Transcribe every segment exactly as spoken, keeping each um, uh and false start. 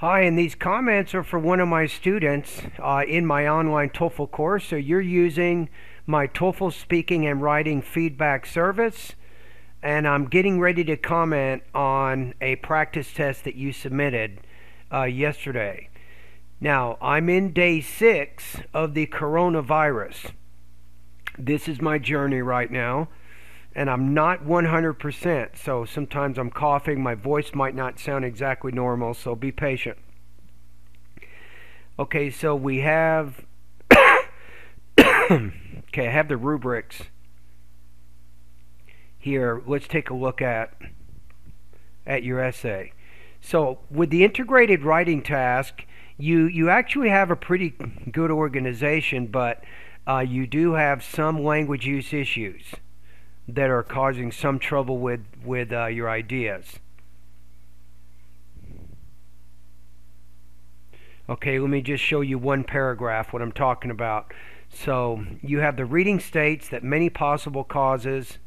Hi, and these comments are for one of my students uh, in my online TOEFL course. So you're using my TOEFL speaking and writing feedback service, and I'm getting ready to comment on a practice test that you submitted uh, yesterday. Now, I'm in day six of the coronavirus. This is my journey right now, and I'm not one hundred percent, so sometimes I'm coughing, my voice might not sound exactly normal, so be patient. Okay, so we have okay, I have the rubrics here. Let's take a look at at your essay. So with the integrated writing task, you you actually have a pretty good organization, but uh, you do have some language use issues that are causing some trouble with with uh, your ideas. Okay, let me just show you one paragraph what I'm talking about. So you have the reading states that many possible causes.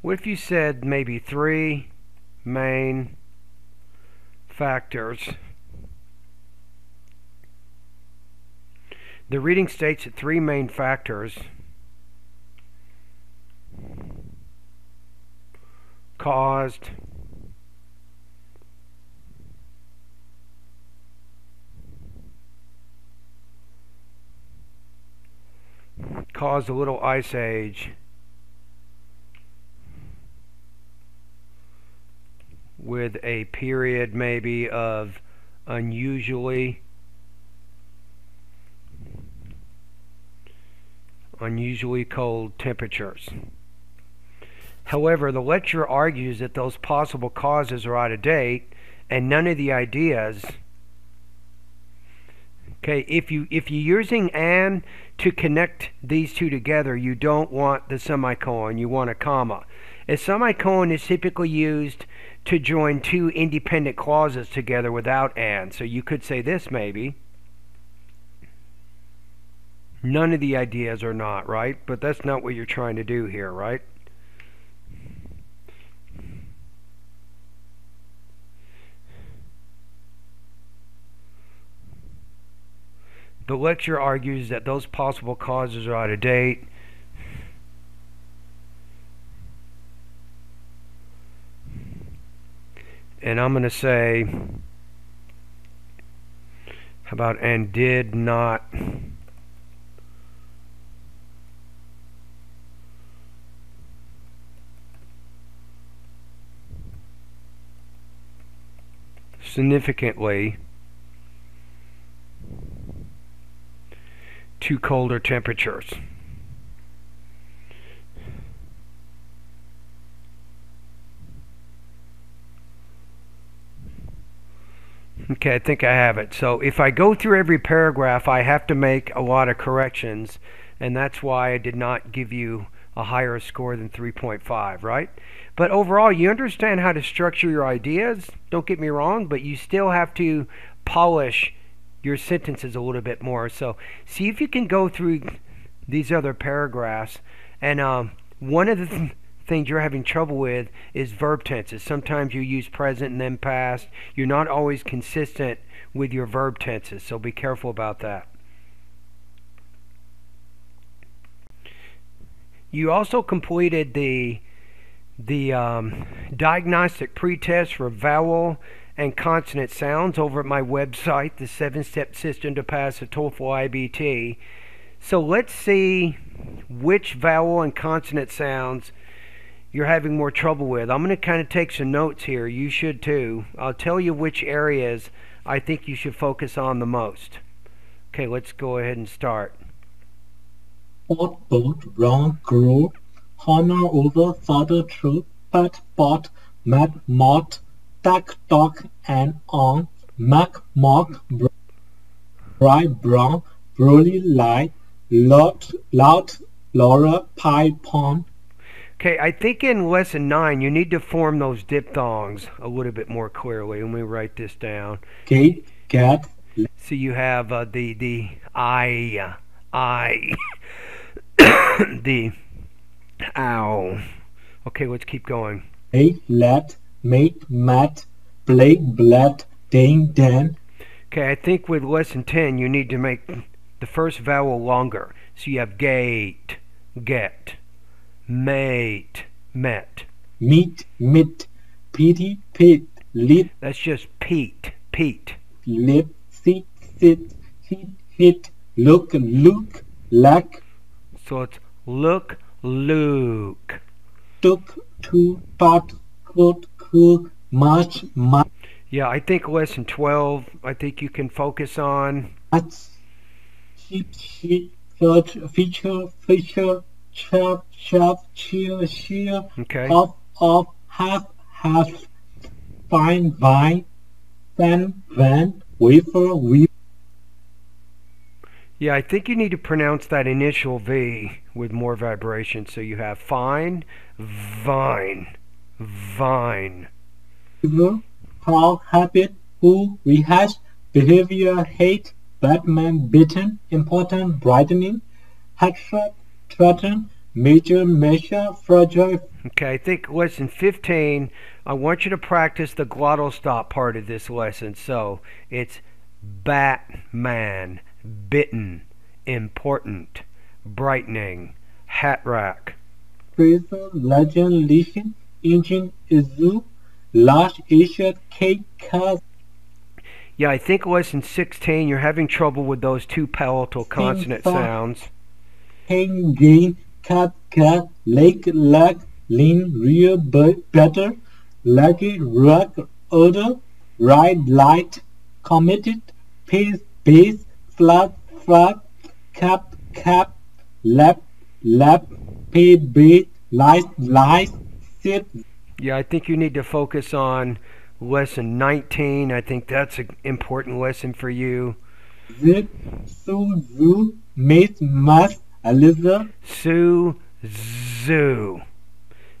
What if you said maybe three main factors? The reading states that three main factors caused caused a little ice age with a period maybe of unusually unusually cold temperatures. However, the lecturer argues that those possible causes are out of date, and none of the ideas. Okay, if you if you're using "and" to connect these two together, you don't want the semicolon, you want a comma. A semicolon is typically used to join two independent clauses together without "and." So you could say this maybe. None of the ideas are not, right? But that's not what you're trying to do here, right? The lecturer argues that those possible causes are out of date. And I'm going to say, how about and did not significantly to colder temperatures. Okay, I think I have it. So if I go through every paragraph, I have to make a lot of corrections, and that's why I did not give you a higher score than three point five, right? But overall, you understand how to structure your ideas, don't get me wrong, but you still have to polish your sentences a little bit more. So see if you can go through these other paragraphs. And um, one of the th things you're having trouble with is verb tenses. Sometimes you use present and then past. You're not always consistent with your verb tenses, so be careful about that. You also completed the the um, diagnostic pretest for vowel and consonant sounds over at my website, the seven-step system to pass the TOEFL I B T. So let's see which vowel and consonant sounds you're having more trouble with. I'm going to kind of take some notes here. You should too. I'll tell you which areas I think you should focus on the most. Okay, let's go ahead and start. Boat, boat, wrong, grow, honor, over, father, true, pat, pot, mad, mot, tack, talk, and on, mac, mock, bri, brown, broly, lie, lot, lout, laura, pie, pond. Okay, I think in lesson nine you need to form those diphthongs a little bit more clearly. Let me write this down. Gate, cat. So you have uh, the the I, I, the, ow. Okay, let's keep going. A, let, mate, mat, blake, blat, dang, dan. Okay, I think with lesson ten, you need to make the first vowel longer. So you have gate, get, mate, met. Meet, mit, pity, pit, lit. That's just Pete, Pete. Lip, sit, sit, hit, hit, look, look, lack. So it's look, look. Took, to, pot, cook, cook, march, march. Yeah, I think lesson twelve, I think you can focus on. That's sheep, sheep, search, feature, feature, chop, chop, cheer, sheer. Okay. Off, off, half, half, fine, vine, fan, van, wafer, weaver. Yeah, I think you need to pronounce that initial V with more vibration. So you have fine, vine, vine. River. How, habit, who, rehash, behavior, hate, Batman, bitten, important, brightening, hatchet, threaten, major, measure, fragile. Okay, I think lesson fifteen, I want you to practice the glottal stop part of this lesson. So it's Batman, bitten, important, brightening, hat rack. Fraser, legend, legion, engine, izu. Large Asia cake cars. Yeah, I think lesson sixteen, you're having trouble with those two palatal consonant Sing, sounds. Hang, gain, cut, cut, lake, lack, lean, rear, better, lucky, rock, order, ride, light, committed, pace, base, flat, flat, cap, cap, lap, lap, pay, bait, lies, lies, sit. Yeah, I think you need to focus on lesson nineteen. I think that's an important lesson for you. Zip, Sue, Zoo, Mate, Must, Eliza. Sue, Zoo.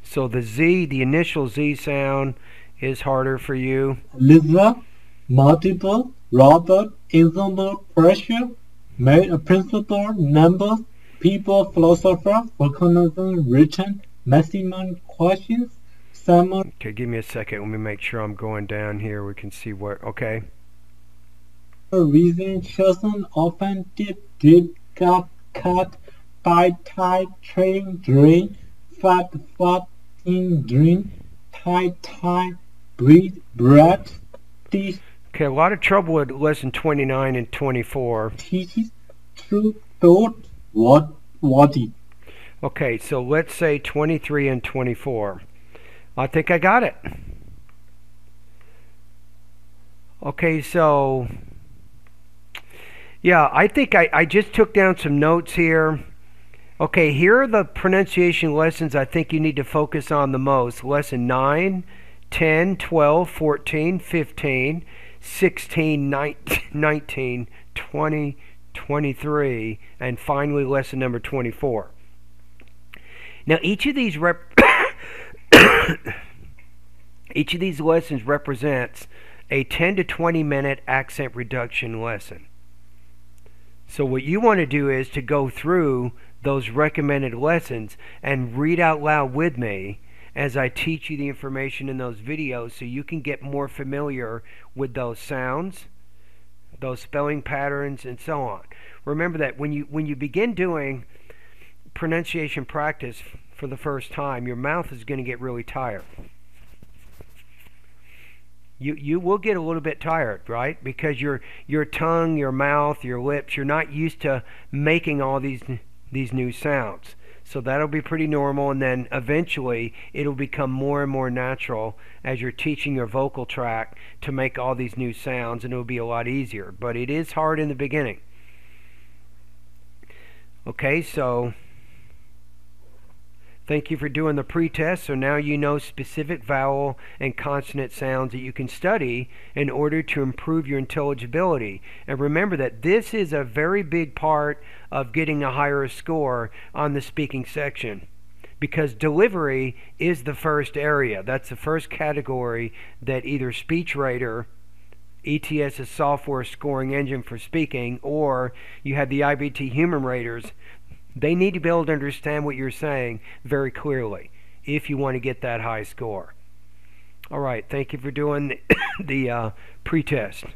So the Z, the initial Z sound is harder for you. Eliza, multiple, Robert, ensemble, pressure, principal, numbers, people, philosopher, volcanism, written, maximum, questions. Okay, give me a second. Let me make sure I'm going down here. We can see what. Okay. Reason, chosen, often, dip, dip, cut, cut, buy, tie, train, drain, fat, fat, in, drain, tie, tie, breathe, breath, teach. Okay, a lot of trouble with lesson twenty-nine and twenty-four. Teaches, truth, thought, what, what it. Okay, so let's say twenty-three and twenty-four. I think I got it. Okay, so yeah, I think I, I just took down some notes here. Okay, here are the pronunciation lessons I think you need to focus on the most. Lesson nine, ten, twelve, fourteen, fifteen, sixteen, nineteen, twenty, twenty-three, and finally lesson number twenty-four. Now each of these rep Each of these lessons represents a ten to twenty minute accent reduction lesson. So what you want to do is to go through those recommended lessons and read out loud with me as I teach you the information in those videos so you can get more familiar with those sounds, those spelling patterns, and so on. Remember that when you when you begin doing pronunciation practice for the first time, your mouth is going to get really tired. You you will get a little bit tired, right? Because your your tongue, your mouth, your lips, you're not used to making all these these new sounds. So that'll be pretty normal, and then eventually it'll become more and more natural as you're teaching your vocal tract to make all these new sounds, and it'll be a lot easier. But it is hard in the beginning. Okay, so thank you for doing the pretest. So now you know specific vowel and consonant sounds that you can study in order to improve your intelligibility. And remember that this is a very big part of getting a higher score on the speaking section, because delivery is the first area. That's the first category that either SpeechRater E T S is software scoring engine for speaking, or you have the I B T human raters, they need to be able to understand what you're saying very clearly if you want to get that high score. All right, thank you for doing the, the uh, pretest.